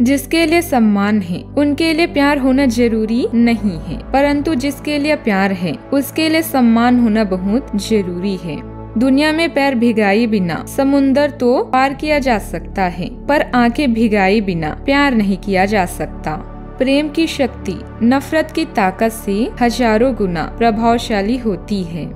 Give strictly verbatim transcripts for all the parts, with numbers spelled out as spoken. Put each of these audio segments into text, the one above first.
जिसके लिए सम्मान है उनके लिए प्यार होना जरूरी नहीं है, परंतु जिसके लिए प्यार है उसके लिए सम्मान होना बहुत जरूरी है। दुनिया में पैर भिगाए बिना समुंदर तो पार किया जा सकता है, पर आंखें भिगाए बिना प्यार नहीं किया जा सकता। प्रेम की शक्ति नफरत की ताकत से हजारों गुना प्रभावशाली होती है।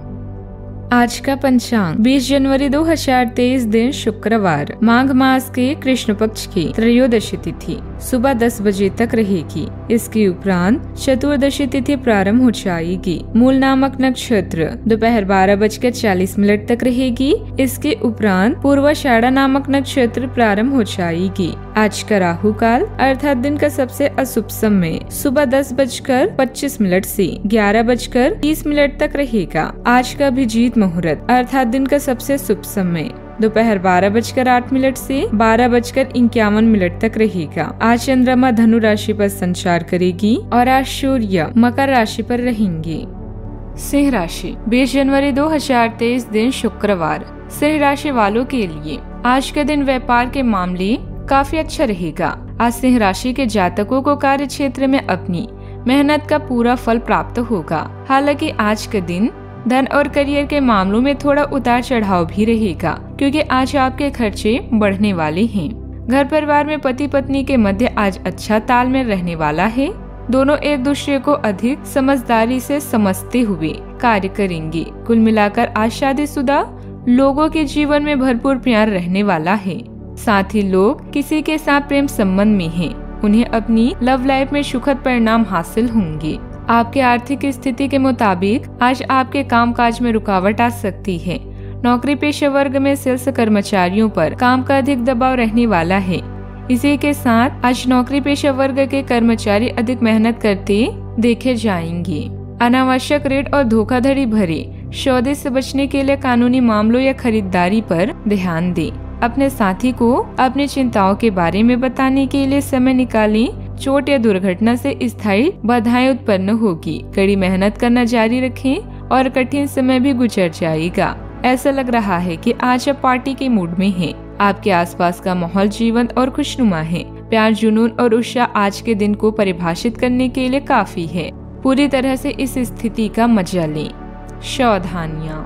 आज का पंचांग बीस जनवरी दो हजार तेईस, दिन शुक्रवार, माघ मास के कृष्ण पक्ष की त्रयोदशी तिथि सुबह दस बजे तक रहेगी। इसके उपरांत चतुर्दशी तिथि प्रारंभ हो जाएगी। मूल नामक नक्षत्र दोपहर बारह बजकर चालीस मिनट तक रहेगी। इसके उपरांत पूर्वाषाढ़ा नामक नक्षत्र प्रारंभ हो जाएगी। आज का राहु काल अर्थात दिन का सबसे अशुभ समय सुबह दस बजकर पच्चीस मिनट से ग्यारह बजकर तीस मिनट तक रहेगा। आज का अभिजीत मुहूर्त अर्थात दिन का सबसे शुभ समय दोपहर बारह बजकर आठ मिनट से बारह बजकर इक्यावन मिनट तक रहेगा। आज चंद्रमा धनु राशि पर संचार करेगी और आज सूर्य मकर राशि पर रहेंगे। सिंह राशि बीस जनवरी दो हजार तेईस, दिन शुक्रवार। सिंह राशि वालों के लिए आज का दिन व्यापार के मामले काफी अच्छा रहेगा। आज सिंह राशि के जातकों को कार्य क्षेत्र में अपनी मेहनत का पूरा फल प्राप्त होगा। हालांकि आज का दिन धन और करियर के मामलों में थोड़ा उतार चढ़ाव भी रहेगा, क्योंकि आज आपके खर्चे बढ़ने वाले हैं। घर परिवार में पति पत्नी के मध्य आज अच्छा तालमेल रहने वाला है। दोनों एक दूसरे को अधिक समझदारी से समझते हुए कार्य करेंगे। कुल मिलाकर आज शादीशुदा लोगों के जीवन में भरपूर प्यार रहने वाला है। साथ ही लोग किसी के साथ प्रेम संबंध में हैं, उन्हें अपनी लव लाइफ में सुखद परिणाम हासिल होंगे। आपके आर्थिक स्थिति के मुताबिक आज आपके कामकाज में रुकावट आ सकती है। नौकरी पेशा वर्ग में सेल्स कर्मचारियों पर काम का अधिक दबाव रहने वाला है। इसी के साथ आज नौकरी पेशा वर्ग के कर्मचारी अधिक मेहनत करते देखे जाएंगे। अनावश्यक ऋण और धोखाधड़ी भरे सौदे से बचने के लिए कानूनी मामलों या खरीदारी पर ध्यान दें। अपने साथी को अपनी चिंताओं के बारे में बताने के लिए समय निकालें। चोट या दुर्घटना से स्थायी बाधाएं उत्पन्न होगी। कड़ी मेहनत करना जारी रखें और कठिन समय भी गुजर जाएगा। ऐसा लग रहा है कि आज आप पार्टी के मूड में हैं। आपके आसपास का माहौल जीवंत और खुशनुमा है। प्यार, जुनून और उत्साह आज के दिन को परिभाषित करने के लिए काफी है। पूरी तरह से इस स्थिति का मजा लें। सावधानियां,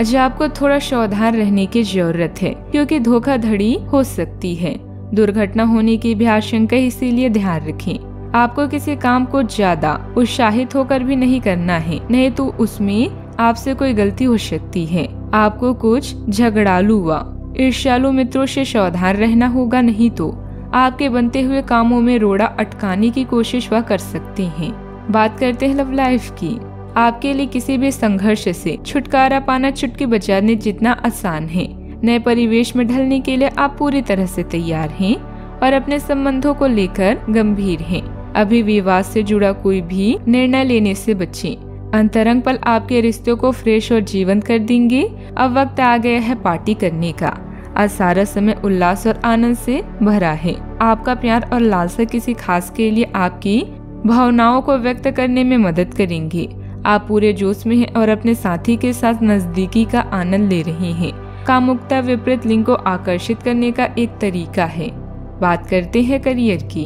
आज आपको थोड़ा सावधान रहने की जरूरत है, क्योंकि धोखाधड़ी हो सकती है। दुर्घटना होने की भी आशंका, इसीलिए ध्यान रखें। आपको किसी काम को ज्यादा उत्साहित होकर भी नहीं करना है, नहीं तो उसमें आपसे कोई गलती हो सकती है। आपको कुछ झगड़ालू व ईर्ष्यालु मित्रों से सावधान रहना होगा, नहीं तो आपके बनते हुए कामों में रोड़ा अटकाने की कोशिश वह कर सकते हैं। बात करते हैं लव लाइफ की। आपके लिए किसी भी संघर्ष से छुटकारा पाना चुटकी बजाने जितना आसान है। नए परिवेश में ढलने के लिए आप पूरी तरह से तैयार हैं और अपने संबंधों को लेकर गंभीर हैं। अभी विवाद से जुड़ा कोई भी निर्णय लेने से बचें। अंतरंग पल आपके रिश्तों को फ्रेश और जीवंत कर देंगे। अब वक्त आ गया है पार्टी करने का। आज सारा समय उल्लास और आनंद से भरा है। आपका प्यार और लालसा किसी खास के लिए आपकी भावनाओं को व्यक्त करने में मदद करेंगे। आप पूरे जोश में हैं और अपने साथी के साथ नजदीकी का आनंद ले रहे हैं। कामुकता विपरीत लिंग को आकर्षित करने का एक तरीका है। बात करते हैं करियर की।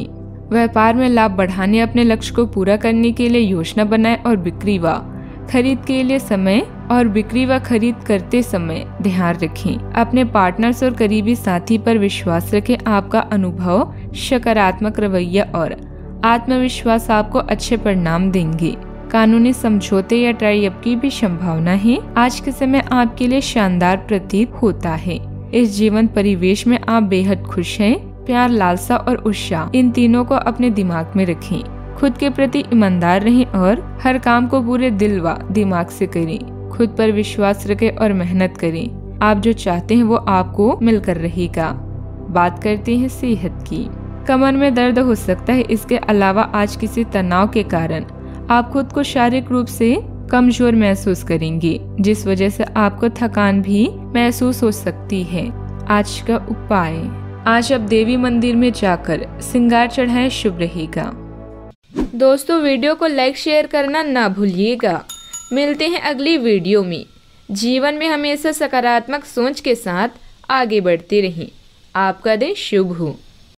व्यापार में लाभ बढ़ाने, अपने लक्ष्य को पूरा करने के लिए योजना बनाएं और बिक्री व खरीद के लिए समय और बिक्री व खरीद करते समय ध्यान रखें। अपने पार्टनर्स और करीबी साथी पर विश्वास रखें। आपका अनुभव, सकारात्मक रवैया और आत्मविश्वास आपको अच्छे परिणाम देंगे। कानूनी समझौते या टाइप की भी संभावना है। आज के समय आपके लिए शानदार प्रतीत होता है। इस जीवन परिवेश में आप बेहद खुश हैं। प्यार, लालसा और उत्साह, इन तीनों को अपने दिमाग में रखें। खुद के प्रति ईमानदार रहें और हर काम को पूरे दिल व दिमाग से करें। खुद पर विश्वास रखें और मेहनत करें। आप जो चाहते हैं वो आपको मिलकर रहेगा। बात करते हैं सेहत की। कमर में दर्द हो सकता है। इसके अलावा आज किसी तनाव के कारण आप खुद को शारीरिक रूप से कमजोर महसूस करेंगे, जिस वजह से आपको थकान भी महसूस हो सकती है। आज का उपाय, आज आप देवी मंदिर में जाकर श्रृंगार चढ़ाएं, शुभ रहेगा। दोस्तों, वीडियो को लाइक शेयर करना ना भूलिएगा। मिलते हैं अगली वीडियो में। जीवन में हमेशा सकारात्मक सोच के साथ आगे बढ़ते रहें। आपका दिन शुभ हो।